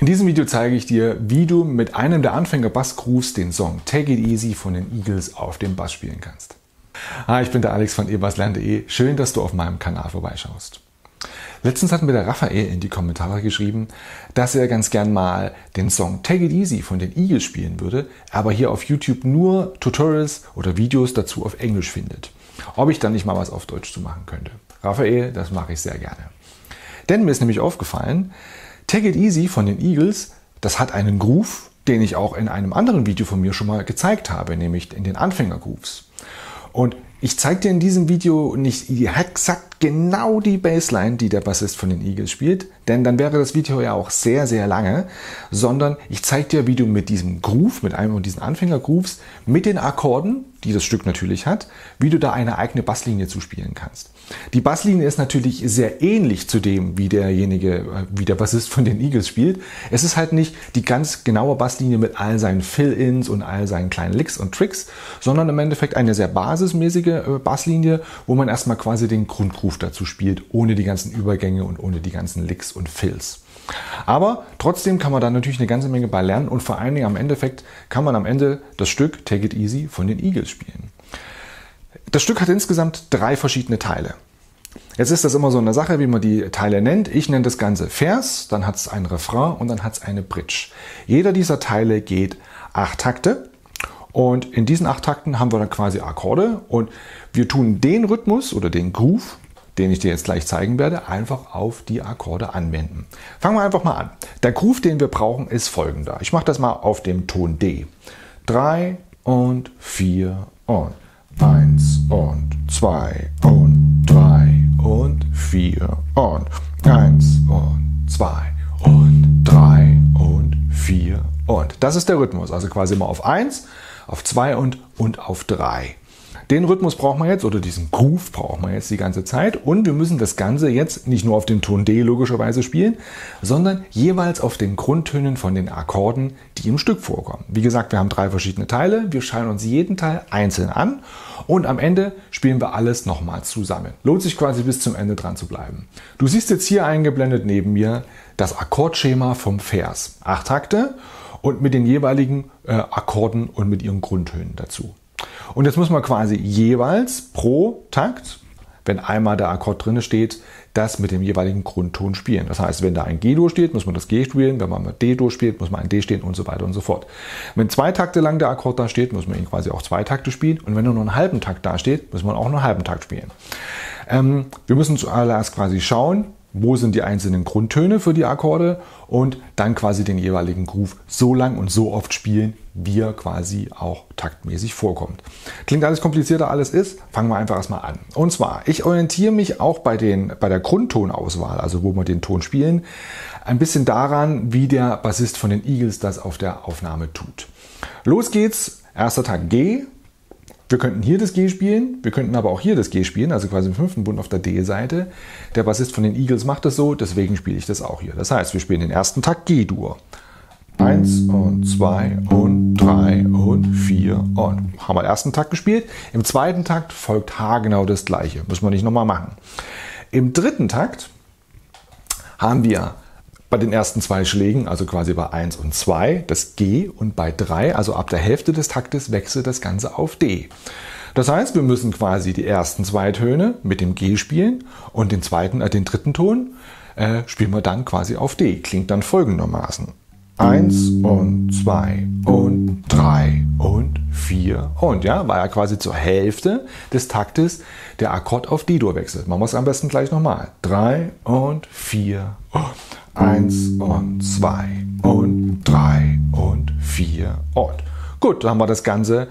In diesem Video zeige ich dir, wie du mit einem der Anfänger-Bass-Grooves den Song Take It Easy von den Eagles auf dem Bass spielen kannst. Hi, ich bin der Alex von ebass-lernen.de. Schön, dass du auf meinem Kanal vorbeischaust. Letztens hat mir der Raphael in die Kommentare geschrieben, dass er ganz gern mal den Song Take It Easy von den Eagles spielen würde, aber hier auf YouTube nur Tutorials oder Videos dazu auf Englisch findet. Ob ich dann nicht mal was auf Deutsch zu machen könnte. Raphael, das mache ich sehr gerne. Denn mir ist nämlich aufgefallen, Take It Easy von den Eagles, das hat einen Groove, den ich auch in einem anderen Video von mir schon mal gezeigt habe, nämlich in den Anfänger-Grooves. Und ich zeige dir in diesem Video nicht exakt genau die Bassline, die der Bassist von den Eagles spielt, denn dann wäre das Video ja auch sehr, sehr lange, sondern ich zeige dir, wie du mit diesem Groove, mit einem von diesen Anfänger-Grooves, mit den Akkorden, die das Stück natürlich hat, wie du da eine eigene Basslinie zu spielen kannst. Die Basslinie ist natürlich sehr ähnlich zu dem, wie der Bassist von den Eagles spielt. Es ist halt nicht die ganz genaue Basslinie mit all seinen Fill-Ins und all seinen kleinen Licks und Tricks, sondern im Endeffekt eine sehr basismäßige Basslinie, wo man erstmal quasi den Grundgroove dazu spielt, ohne die ganzen Übergänge und ohne die ganzen Licks und Fills. Aber trotzdem kann man da natürlich eine ganze Menge bei lernen und vor allen Dingen kann man am Ende das Stück Take It Easy von den Eagles spielen. Das Stück hat insgesamt 3 verschiedene Teile. Jetzt ist das immer so eine Sache, wie man die Teile nennt. Ich nenne das Ganze Vers, dann hat es ein Refrain und dann hat es eine Bridge. Jeder dieser Teile geht 8 Takte. Und in diesen 8 Takten haben wir dann quasi Akkorde und wir tun den Rhythmus oder den Groove, den ich dir jetzt gleich zeigen werde, einfach auf die Akkorde anwenden. Fangen wir einfach mal an. Der Groove, den wir brauchen, ist folgender. Ich mache das mal auf dem Ton D. 3 und 4 und 1 und 2 und 3 und 4 und 1 und 2 und 3 und 4 und. Das ist der Rhythmus, also quasi immer auf 1, auf 2 und auf 3. Den Rhythmus brauchen wir jetzt, oder diesen Groove brauchen wir jetzt die ganze Zeit. Und wir müssen das Ganze jetzt nicht nur auf dem Ton D logischerweise spielen, sondern jeweils auf den Grundtönen von den Akkorden, die im Stück vorkommen. Wie gesagt, wir haben 3 verschiedene Teile. Wir schauen uns jeden Teil einzeln an und am Ende spielen wir alles nochmal zusammen. Lohnt sich quasi bis zum Ende dran zu bleiben. Du siehst jetzt hier eingeblendet neben mir das Akkordschema vom Vers. 8 Takte und mit den jeweiligen Akkorden und mit ihren Grundtönen dazu. Und jetzt muss man quasi jeweils pro Takt, wenn einmal der Akkord drin steht, das mit dem jeweiligen Grundton spielen. Das heißt, wenn da ein G-Dur steht, muss man das G spielen. Wenn man mit D-Dur spielt, muss man ein D spielen und so weiter und so fort. Wenn 2 Takte lang der Akkord da steht, muss man ihn quasi auch 2 Takte spielen. Und wenn nur einen halben Takt da steht, muss man auch nur einen halben Takt spielen. Wir müssen zuallererst quasi schauen, wo sind die einzelnen Grundtöne für die Akkorde und dann quasi den jeweiligen Groove so lang und so oft spielen, wie er quasi auch taktmäßig vorkommt. Klingt alles komplizierter, alles ist, fangen wir einfach erstmal an. Und zwar, ich orientiere mich auch bei der Grundtonauswahl, also wo wir den Ton spielen, ein bisschen daran, wie der Bassist von den Eagles das auf der Aufnahme tut. Los geht's, erster Takt G. Wir könnten hier das G spielen, wir könnten aber auch hier das G spielen, also quasi im 5. Bund auf der D-Seite. Der Bassist von den Eagles macht das so, deswegen spiele ich das auch hier. Das heißt, wir spielen den ersten Takt G-Dur. 1 und 2 und 3 und 4 und. Haben wir den ersten Takt gespielt. Im zweiten Takt folgt haargenau das gleiche. Müssen wir nicht nochmal machen. Im dritten Takt haben wir bei den ersten 2 Schlägen, also quasi bei 1 und 2, das G und bei 3, also ab der Hälfte des Taktes, wechselt das Ganze auf D. Das heißt, wir müssen quasi die ersten 2 Töne mit dem G spielen und den dritten Ton spielen wir dann quasi auf D. Klingt dann folgendermaßen. 1 und 2 und 3 und 4 und, ja, war ja quasi zur Hälfte des Taktes der Akkord auf D-Dur wechselt. Machen wir es am besten gleich nochmal. 3 und 4 und 1 und 2 und 3 und 4 und. Gut, dann haben wir das Ganze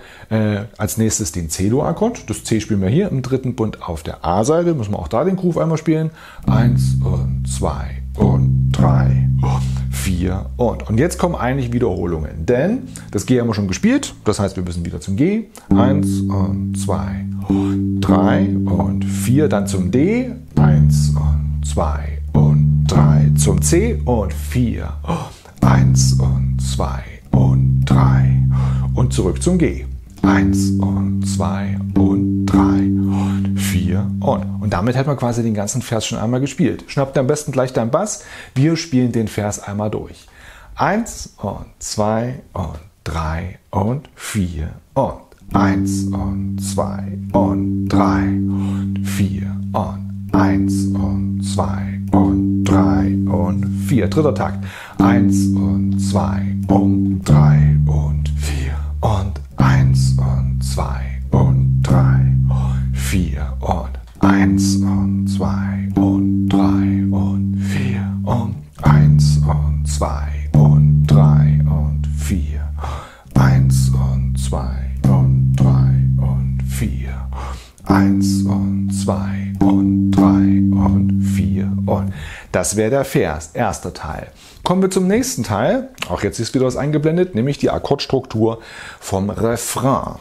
als nächstes den C-Dur-Akkord. Das C spielen wir hier im 3. Bund auf der A-Seite. Müssen wir auch da den Groove einmal spielen. 1 und 2 und 3 und 4 und. Und jetzt kommen eigentlich Wiederholungen, denn das G haben wir schon gespielt. Das heißt, wir müssen wieder zum G. 1 und 2 und 3 und 4. Dann zum D. 1 und 2 und 3 zum C und 4 und 1 und 2 und 3 und zurück zum G. 1 und 2 und 3 und 4 und. Und damit hat man quasi den ganzen Vers schon einmal gespielt. Schnappt am besten gleich deinen Bass, wir spielen den Vers einmal durch. 1 und 2 und 3 und 4 und 1 und 2 und 3 und 4 und 1 und 2 und 3 und 4. Dritter Takt. 1 und 2 und 3 und 4 und 1 und 2 und 3 und 4 und 1 und 2 und 3 und 4 und 1 und 2 und 3 und 4. 1 und 2 und 3 und 4. 1 und 2 und 3 und 4 und. Das wäre der Vers, erster Teil. Kommen wir zum nächsten Teil. Auch jetzt ist wieder was eingeblendet, nämlich die Akkordstruktur vom Refrain.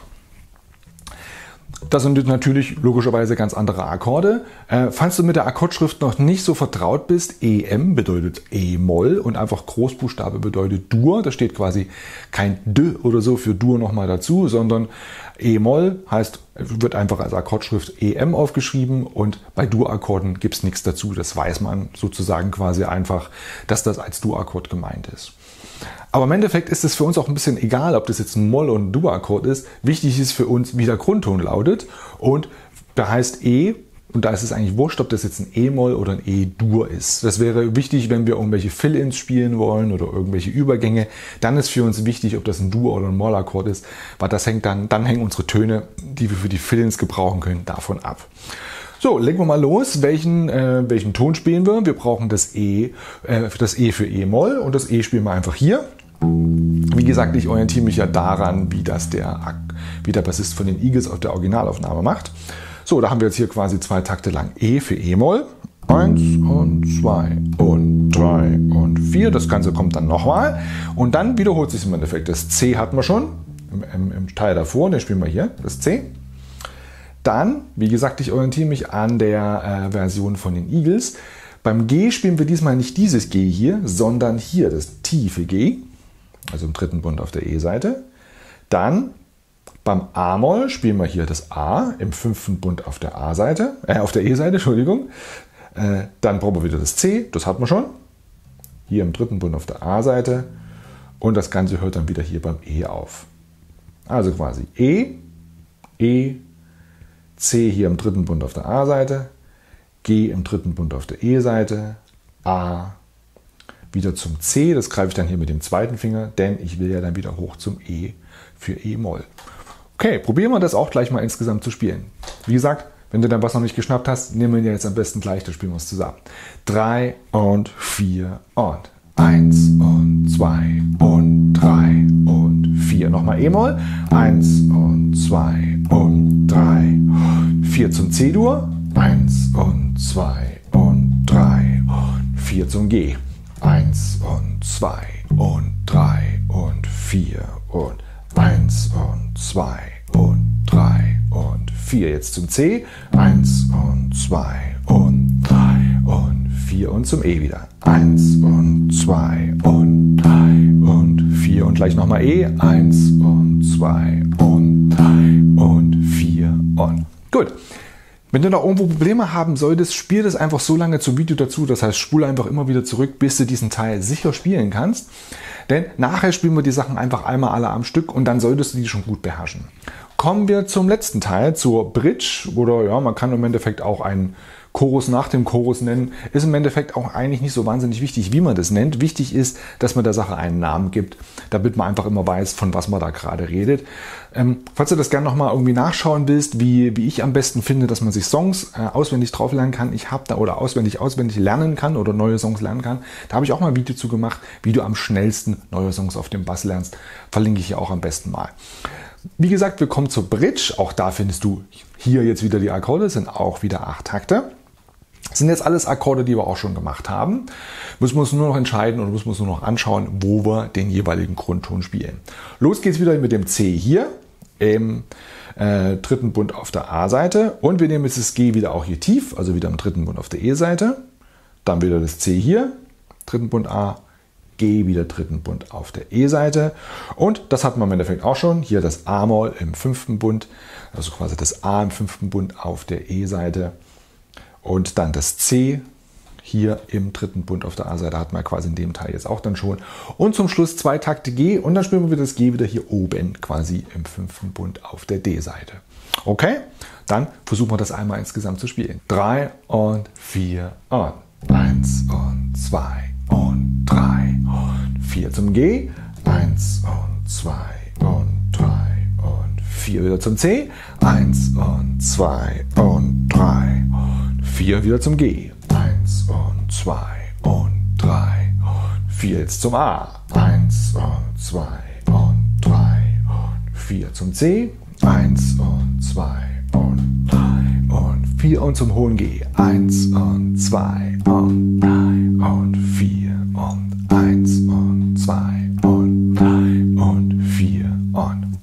Das sind natürlich logischerweise ganz andere Akkorde. Falls du mit der Akkordschrift noch nicht so vertraut bist, EM bedeutet E-Moll und einfach Großbuchstabe bedeutet Dur. Da steht quasi kein D oder so für Dur nochmal dazu, sondern E-Moll heißt, wird einfach als Akkordschrift EM aufgeschrieben und bei Dur-Akkorden gibt es nichts dazu. Das weiß man sozusagen quasi einfach, dass das als Dur-Akkord gemeint ist. Aber im Endeffekt ist es für uns auch ein bisschen egal, ob das jetzt ein Moll- und Dur-Akkord ist. Wichtig ist für uns, wie der Grundton lautet. Und da heißt E, und da ist es eigentlich wurscht, ob das jetzt ein E-Moll oder ein E-Dur ist. Das wäre wichtig, wenn wir irgendwelche Fill-Ins spielen wollen oder irgendwelche Übergänge. Dann ist für uns wichtig, ob das ein Dur- oder ein Moll-Akkord ist, weil das hängt dann hängen unsere Töne, die wir für die Fill-Ins gebrauchen können, davon ab. So, legen wir mal los, welchen Ton spielen wir. Wir brauchen das E für E-Moll und das E spielen wir einfach hier. Wie gesagt, ich orientiere mich ja daran, wie der Bassist von den Eagles auf der Originalaufnahme macht. So, da haben wir jetzt hier quasi 2 Takte lang E für E-Moll. 1 und 2 und 3 und 4. Das Ganze kommt dann nochmal. Und dann wiederholt sich im Endeffekt. Das C hatten wir schon im Teil davor, den spielen wir hier, das C. Dann, wie gesagt, ich orientiere mich an der Version von den Eagles. Beim G spielen wir diesmal nicht dieses G hier, sondern hier das tiefe G, also im dritten Bund auf der E-Seite. Dann beim A-Moll spielen wir hier das A im fünften Bund auf der A-Seite, auf der E-Seite, Entschuldigung. Dann brauchen wir wieder das C, das hatten wir schon, hier im dritten Bund auf der A-Seite und das Ganze hört dann wieder hier beim E auf. Also quasi E, C hier im dritten Bund auf der A-Seite, G im dritten Bund auf der E-Seite, A wieder zum C, das greife ich dann hier mit dem zweiten Finger, denn ich will ja dann wieder hoch zum E für E-Moll. Okay, probieren wir das auch gleich mal insgesamt zu spielen. Wie gesagt, wenn du dann was noch nicht geschnappt hast, nehmen wir jetzt am besten gleich, dann spielen wir es zusammen. 3 und 4 und 1 und 2 und 3 und 4. Nochmal E-Moll. 1 und 2 und 3 und 4 zum C-Dur. 1 und 2 und 3 und 4 zum G. 1 und 2 und 3 und 4 und 1 und 2 und 3 und 4. Jetzt zum C. 1 und 2 und 3 und 4 und zum E wieder. 1 und 2 und 3 und 4 und gleich nochmal E. 1 und 2 und 3 und 4 und. Gut. Wenn du noch irgendwo Probleme haben solltest, spiel das einfach so lange zum Video dazu. Das heißt, spule einfach immer wieder zurück, bis du diesen Teil sicher spielen kannst. Denn nachher spielen wir die Sachen einfach einmal alle am Stück und dann solltest du die schon gut beherrschen. Kommen wir zum letzten Teil, zur Bridge. Oder ja, man kann im Endeffekt auch einen Chorus nach dem Chorus nennen, ist im Endeffekt auch eigentlich nicht so wahnsinnig wichtig, wie man das nennt. Wichtig ist, dass man der Sache einen Namen gibt, damit man einfach immer weiß, von was man da gerade redet. Falls du das gerne nochmal irgendwie nachschauen willst, wie ich am besten finde, dass man sich Songs auswendig drauf lernen kann, auswendig lernen kann oder neue Songs lernen kann, da habe ich auch mal ein Video zu gemacht, wie du am schnellsten neue Songs auf dem Bass lernst. Verlinke ich hier auch am besten mal. Wie gesagt, wir kommen zur Bridge. Auch da findest du hier jetzt wieder die Akkorde, das sind auch wieder 8 Takte. Das sind jetzt alles Akkorde, die wir auch schon gemacht haben. Müssen wir uns nur noch entscheiden und müssen wir uns nur noch anschauen, wo wir den jeweiligen Grundton spielen. Los geht's wieder mit dem C hier im dritten Bund auf der A-Seite und wir nehmen jetzt das G wieder auch hier tief, also wieder im dritten Bund auf der E-Seite. Dann wieder das C hier, dritten Bund A, G wieder dritten Bund auf der E-Seite und das hatten wir im Endeffekt auch schon. Hier das A-Moll im fünften Bund, also quasi das A im fünften Bund auf der E-Seite. Und dann das C hier im dritten Bund auf der A-Seite hatten wir quasi in dem Teil jetzt auch dann schon. Und zum Schluss 2 Takte G und dann spielen wir wieder das G wieder hier oben quasi im 5. Bund auf der D-Seite. Okay, dann versuchen wir das einmal insgesamt zu spielen. 3 und 4 und 1 und 2 und 3 und 4 zum G. 1 und 2 und 3 und 4 wieder zum C. 1 und 2 und 3 und 4 wieder zum G. 1 und 2 und 3 und 4 jetzt zum A. 1 und 2 und 3 und 4 zum C. 1 und 2 und 3 und 4 und zum hohen G. 1 und 2 und 3 und 4 und 1 und 2 und 3 und 4 und.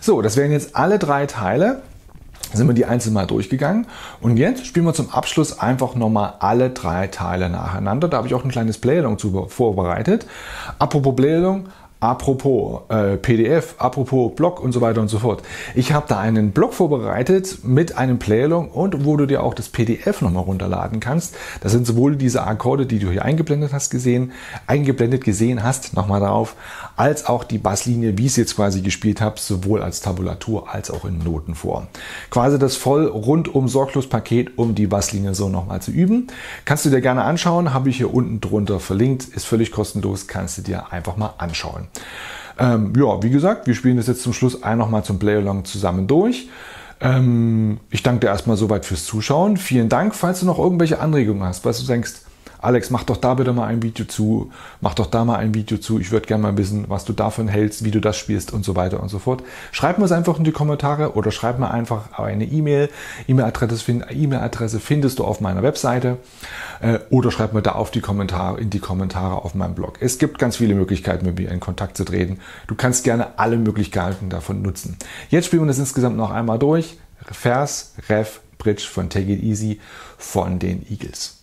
So, das wären jetzt alle 3 Teile. Sind wir die einzeln mal durchgegangen und jetzt spielen wir zum Abschluss einfach nochmal alle 3 Teile nacheinander. Da habe ich auch ein kleines Playalong zu vorbereitet. Apropos Playalong, apropos PDF, apropos Blog und so weiter und so fort. Ich habe da einen Blog vorbereitet mit einem Playalong und wo du dir auch das PDF nochmal runterladen kannst. Da sind sowohl diese Akkorde, die du hier eingeblendet gesehen hast, nochmal drauf, als auch die Basslinie, wie ich es jetzt quasi gespielt habe, sowohl als Tabulatur als auch in Notenform. Quasi das voll rundum sorglos Paket, um die Basslinie so nochmal zu üben. Kannst du dir gerne anschauen, habe ich hier unten drunter verlinkt, ist völlig kostenlos, kannst du dir einfach mal anschauen. Ja, wie gesagt, wir spielen das jetzt zum Schluss nochmal zum Playalong zusammen durch. Ich danke dir erstmal soweit fürs Zuschauen. Vielen Dank, falls du noch irgendwelche Anregungen hast, falls du denkst, Alex, mach doch da bitte mal ein Video zu, mach doch da mal ein Video zu, ich würde gerne mal wissen, was du davon hältst, wie du das spielst und so weiter und so fort. Schreib mir es einfach in die Kommentare oder schreib mir einfach eine E-Mail. E-Mail-Adresse findest du auf meiner Webseite oder schreib mir da auf die Kommentare, in die Kommentare auf meinem Blog. Es gibt ganz viele Möglichkeiten, mit mir in Kontakt zu treten. Du kannst gerne alle Möglichkeiten davon nutzen. Jetzt spielen wir das insgesamt noch einmal durch. Vers, Ref, Bridge von Take It Easy von den Eagles.